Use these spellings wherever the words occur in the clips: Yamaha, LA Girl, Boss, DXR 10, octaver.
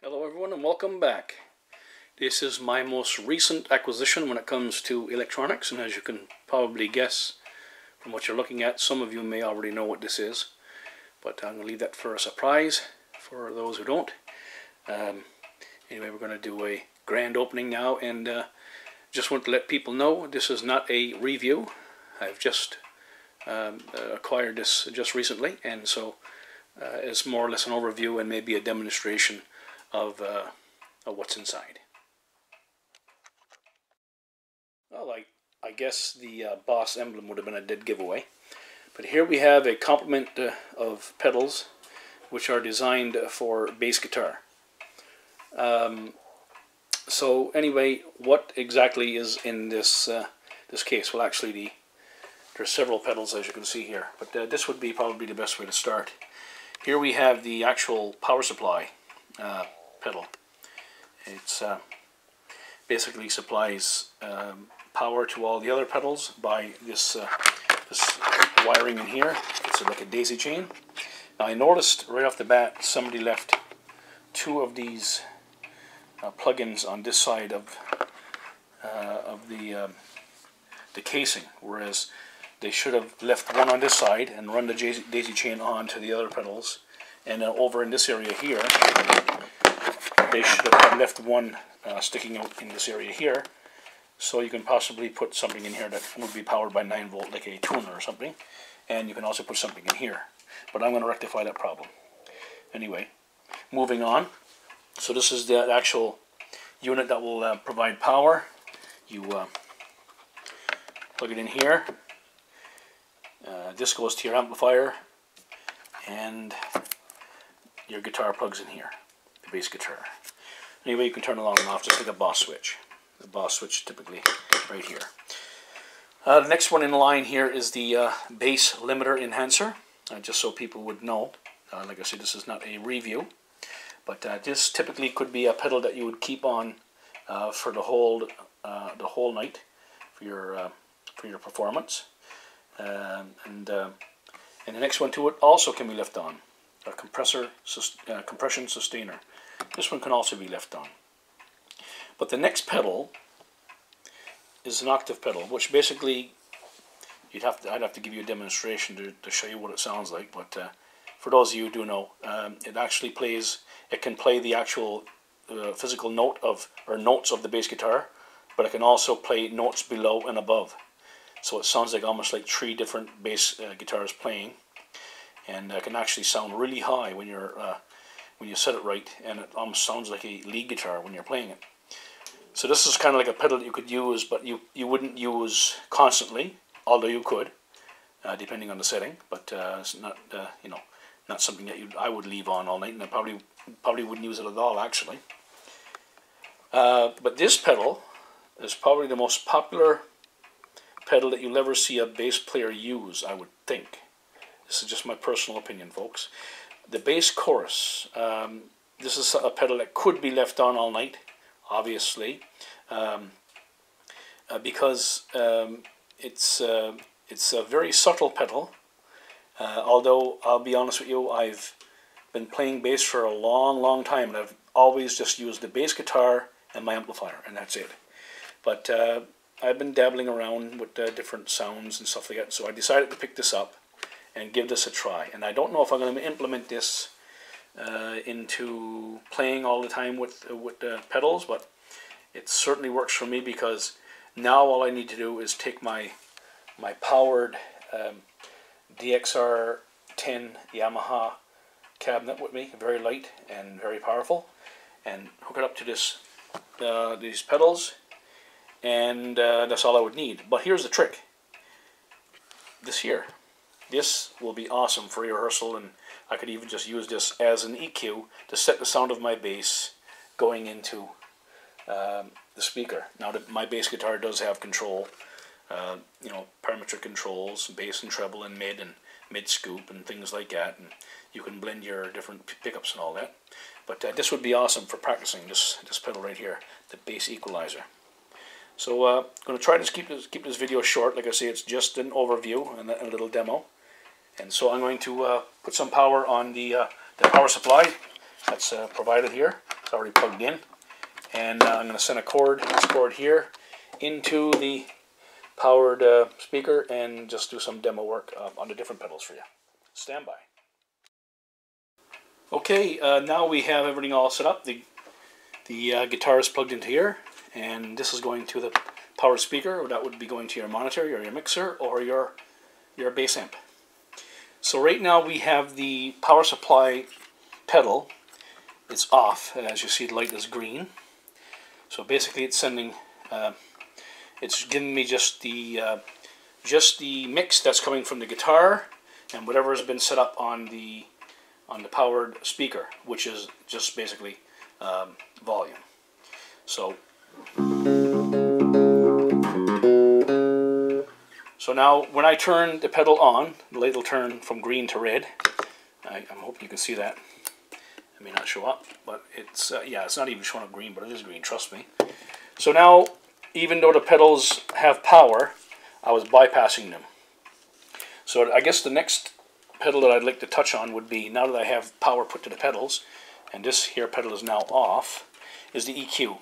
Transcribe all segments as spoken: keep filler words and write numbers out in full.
Hello everyone and welcome back. This is my most recent acquisition when it comes to electronics, and as you can probably guess from what you're looking at, some of you may already know what this is, but I'm going to leave that for a surprise for those who don't. Um, anyway, we're going to do a grand opening now, and uh, just want to let people know this is not a review. I've just um, acquired this just recently, and so uh, it's more or less an overview and maybe a demonstration Of, uh, of what's inside. Well, I, I guess the uh, Boss emblem would have been a dead giveaway. But here we have a complement uh, of pedals which are designed for bass guitar. Um, so anyway, what exactly is in this uh, this case? Well, actually, the, there are several pedals, as you can see here. But uh, this would be probably the best way to start. Here we have the actual power supply uh, pedal. It's uh, basically supplies um, power to all the other pedals by this, uh, this wiring in here. It's like a daisy chain. Now I noticed right off the bat somebody left two of these uh, plug-ins on this side of uh, of the um, the casing, whereas they should have left one on this side and run the daisy chain on to the other pedals. And uh, over in this area here, they should have left one uh, sticking out in this area here. So you can possibly put something in here that would be powered by nine volt, like a tuner or something. And you can also put something in here. But I'm going to rectify that problem. Anyway, moving on. So this is the actual unit that will uh, provide power. You uh, plug it in here. Uh, this goes to your amplifier. And your guitar plugs in here, the bass guitar. Anyway, you can turn it on and off just like a Boss switch. The Boss switch is typically right here. Uh, the next one in line here is the uh, bass limiter enhancer, uh, just so people would know. Uh, like I said, this is not a review, but uh, this typically could be a pedal that you would keep on uh, for the whole uh, the whole night for your uh, for your performance. Uh, and uh, and the next one to it also can be left on. A compressor, uh, compression sustainer. This one can also be left on. But the next pedal is an octave pedal, which basically you'd have to, I'd have to give you a demonstration to, to show you what it sounds like. But uh, for those of you who do know, um, it actually plays. It can play the actual uh, physical note of or notes of the bass guitar, but it can also play notes below and above. So it sounds like almost like three different bass uh, guitars playing. And it can actually sound really high when you're uh, when you set it right, and it almost sounds like a lead guitar when you're playing it. So this is kind of like a pedal that you could use, but you you wouldn't use constantly, although you could, uh, depending on the setting. But uh, it's not uh, you know not something that you I would leave on all night, and I probably probably wouldn't use it at all actually. Uh, but this pedal is probably the most popular pedal that you'll ever see a bass player use, I would think. This is just my personal opinion, folks. The bass chorus. Um, this is a pedal that could be left on all night, obviously, um, uh, because um, it's uh, it's a very subtle pedal. Uh, although I'll be honest with you, I've been playing bass for a long, long time, and I've always just used the bass guitar and my amplifier, and that's it. But uh, I've been dabbling around with uh, different sounds and stuff like that, so I decided to pick this up and give this a try. And I don't know if I'm going to implement this uh, into playing all the time with uh, with uh, pedals, but it certainly works for me, because now all I need to do is take my my powered um, D X R ten Yamaha cabinet with me, very light and very powerful, and hook it up to this uh, these pedals, and uh, that's all I would need. But here's the trick. This here. This will be awesome for rehearsal, and I could even just use this as an E Q to set the sound of my bass going into um, the speaker. Now, the, my bass guitar does have control, uh, you know, parametric controls, bass and treble and mid and mid scoop and things like that, and you can blend your different pickups and all that. But uh, this would be awesome for practicing this this pedal right here, the bass equalizer. So uh, I'm going to try to keep this keep this video short. Like I say, it's just an overview and a, and a little demo. And so I'm going to uh, put some power on the, uh, the power supply that's uh, provided here. It's already plugged in. And uh, I'm going to send a cord, this cord here, into the powered uh, speaker and just do some demo work uh, on the different pedals for you. Stand by. Okay, uh, now we have everything all set up. The, the uh, guitar is plugged into here, and this is going to the powered speaker. That would be going to your monitor, or your mixer, or your, your bass amp. So right now we have the power supply pedal. It's off, and as you see the light is green. So basically it's sending, uh, it's giving me just the, uh, just the mix that's coming from the guitar and whatever has been set up on the on the powered speaker, which is just basically um, volume. So, so now when I turn the pedal on, the light will turn from green to red. I, I hope you can see that. It may not show up, but it's, uh, yeah, it's not even showing up green, but it is green, trust me. So now, even though the pedals have power, I was bypassing them. So I guess the next pedal that I'd like to touch on would be, now that I have power put to the pedals, and this here pedal is now off, is the E Q.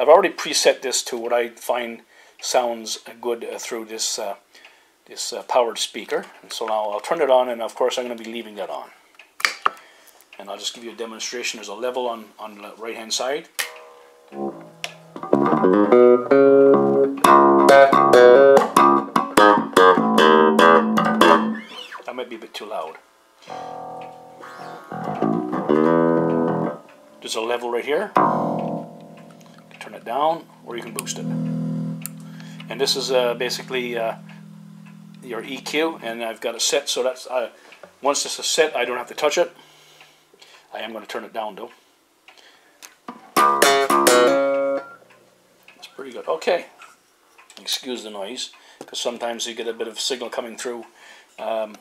I've already preset this to what I find sounds good uh, through this, uh, this uh, powered speaker. And so now I'll turn it on, and of course I'm going to be leaving that on. And I'll just give you a demonstration. There's a level on, on the right hand side. That might be a bit too loud. There's a level right here. You can turn it down or you can boost it. And this is uh, basically uh, your E Q, and I've got it set so that's uh, once this is set I don't have to touch it. I am going to turn it down though. That's pretty good. Okay. Excuse the noise, because sometimes you get a bit of signal coming through um,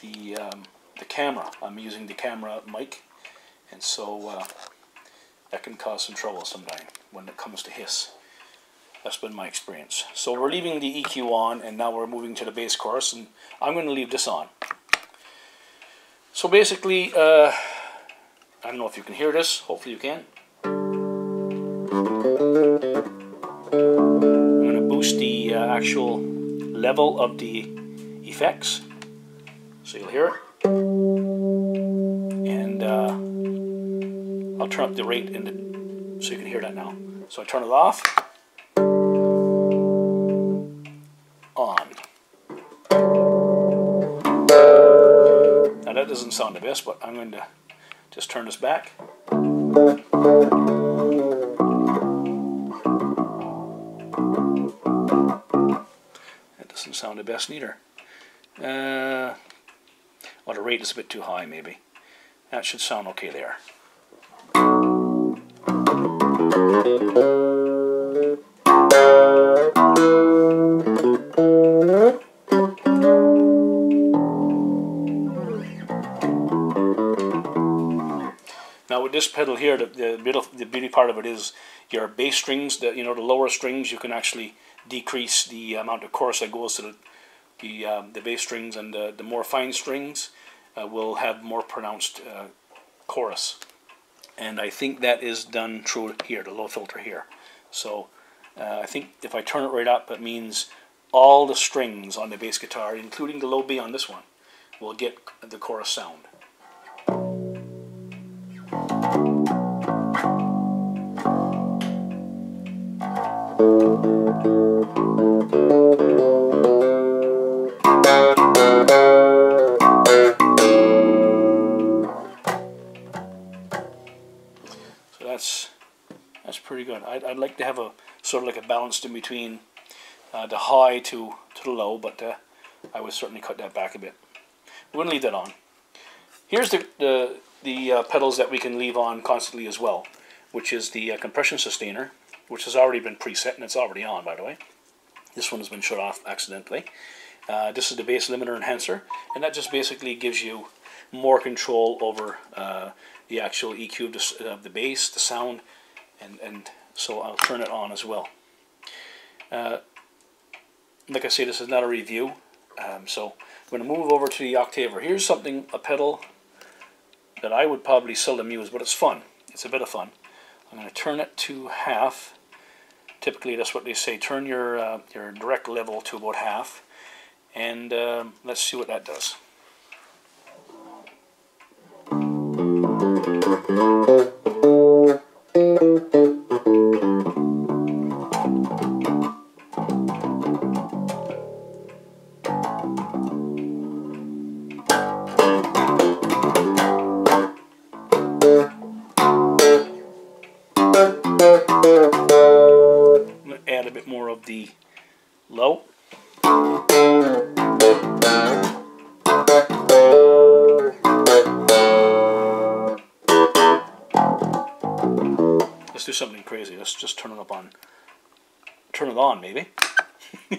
the um, the camera. I'm using the camera mic, and so uh, that can cause some trouble sometimes when it comes to hiss. That's been my experience. So we're leaving the E Q on, and now we're moving to the bass chorus, and I'm going to leave this on. So basically, uh, I don't know if you can hear this, hopefully you can. I'm going to boost the uh, actual level of the effects, so you'll hear it. And uh, I'll turn up the rate in the, so you can hear that now. So I turn it off. On. Now that doesn't sound the best, but I'm going to just turn this back. That doesn't sound the best either. Uh, well, the rate is a bit too high maybe. That should sound okay there. This pedal here, the, the, the beauty part of it is your bass strings, the, you know, the lower strings, you can actually decrease the amount of chorus that goes to the, the, uh, the bass strings, and the, the more fine strings uh, will have more pronounced uh, chorus. And I think that is done through here, the low filter here. So uh, I think if I turn it right up, it means all the strings on the bass guitar, including the low B on this one, will get the chorus sound. I'd, I'd like to have a sort of like a balance in between uh, the high to, to the low, but uh, I would certainly cut that back a bit. We're going to leave that on. Here's the, the, the uh, pedals that we can leave on constantly as well, which is the uh, compression sustainer, which has already been preset, and it's already on, by the way. This one has been shut off accidentally. Uh, this is the bass limiter enhancer, and that just basically gives you more control over uh, the actual E Q of the, uh, the bass, the sound, and, and so I'll turn it on as well. Uh, like I say, this is not a review, um, so I'm going to move over to the Octaver. Here's something, a pedal that I would probably seldom use, but it's fun. it's a bit of fun. I'm going to turn it to half. Typically that's what they say, turn your, uh, your direct level to about half, and uh, let's see what that does. Add a bit more of the low. Let's do something crazy. Let's just turn it up on, turn it on maybe. No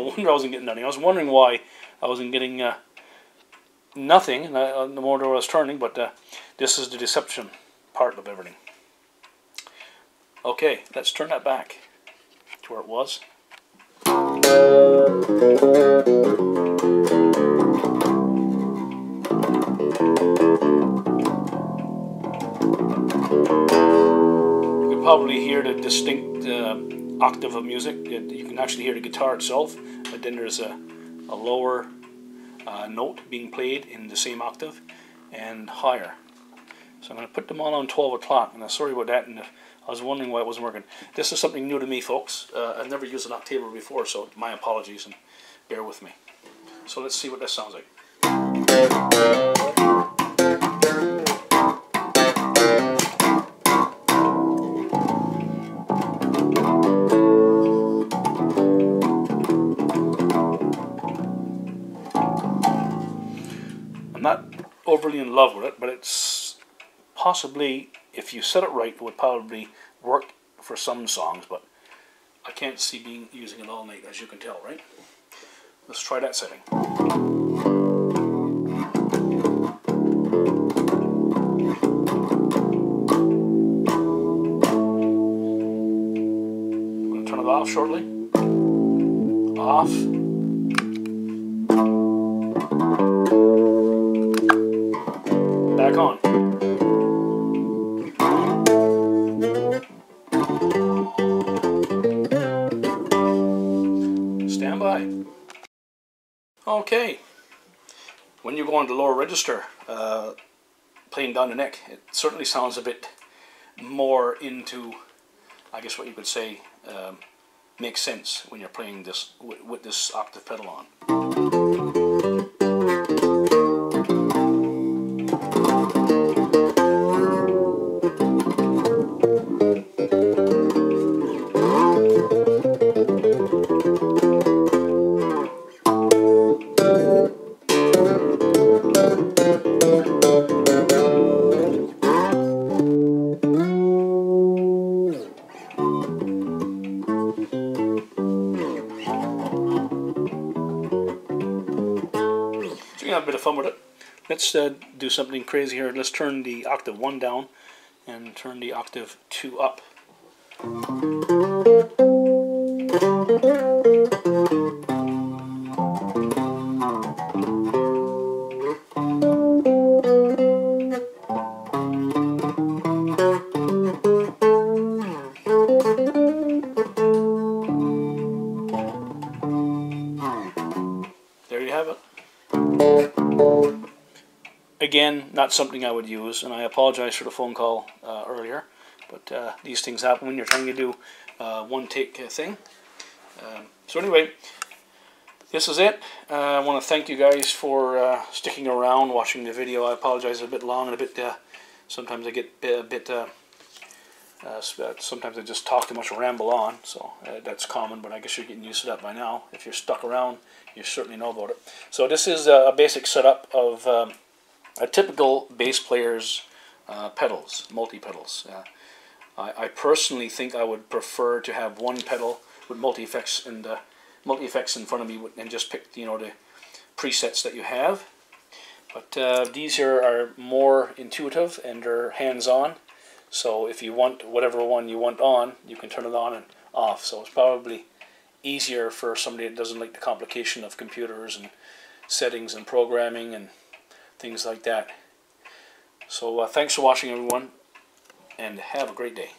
wonder I wasn't getting nothing. I was wondering why I wasn't getting uh, nothing the more I was turning, but uh, this is the deception part of everything. Okay, let's turn that back to where it was. You can probably hear the distinct uh, octave of music. You can actually hear the guitar itself, but then there's a, a lower uh, note being played in the same octave and higher. So I'm going to put them all on twelve o'clock, and I'm sorry about that. And I was wondering why it wasn't working. This is something new to me, folks. Uh, I've never used an octaver before, so my apologies and bear with me. So let's see what that sounds like. I'm not overly in love with it, but it's possibly, if you set it right, it would probably work for some songs, but I can't see being using it all night, as you can tell, right? Let's try that setting. I'm going to turn it off shortly. Off. Back on. Okay, when you go on the lower register, uh, playing down the neck, it certainly sounds a bit more into, I guess what you could say, um, makes sense when you're playing this w with this octave pedal on. Fun with it. Let's uh, do something crazy here. Let's turn the octave one down and turn the octave two up. There you have it. Again, not something I would use, and I apologize for the phone call uh, earlier, but uh, these things happen when you're trying to do uh, one take uh, thing. Um, so anyway, this is it. Uh, I want to thank you guys for uh, sticking around, watching the video. I apologize a bit long and a bit, uh, sometimes I get a bit, uh, uh, sometimes I just talk too much or ramble on, so uh, that's common, but I guess you're getting used to that by now. If you're stuck around, you certainly know about it. So this is a basic setup of um, a typical bass player's uh, pedals, multi-pedals. Uh, I, I personally think I would prefer to have one pedal with multi-effects and uh, multi-effects in front of me, and just pick, you know, the presets that you have. But uh, these here are more intuitive and they're hands-on. So if you want whatever one you want on, you can turn it on and off. So it's probably easier for somebody that doesn't like the complication of computers and settings and programming and things like that. So uh, thanks for watching, everyone, and have a great day.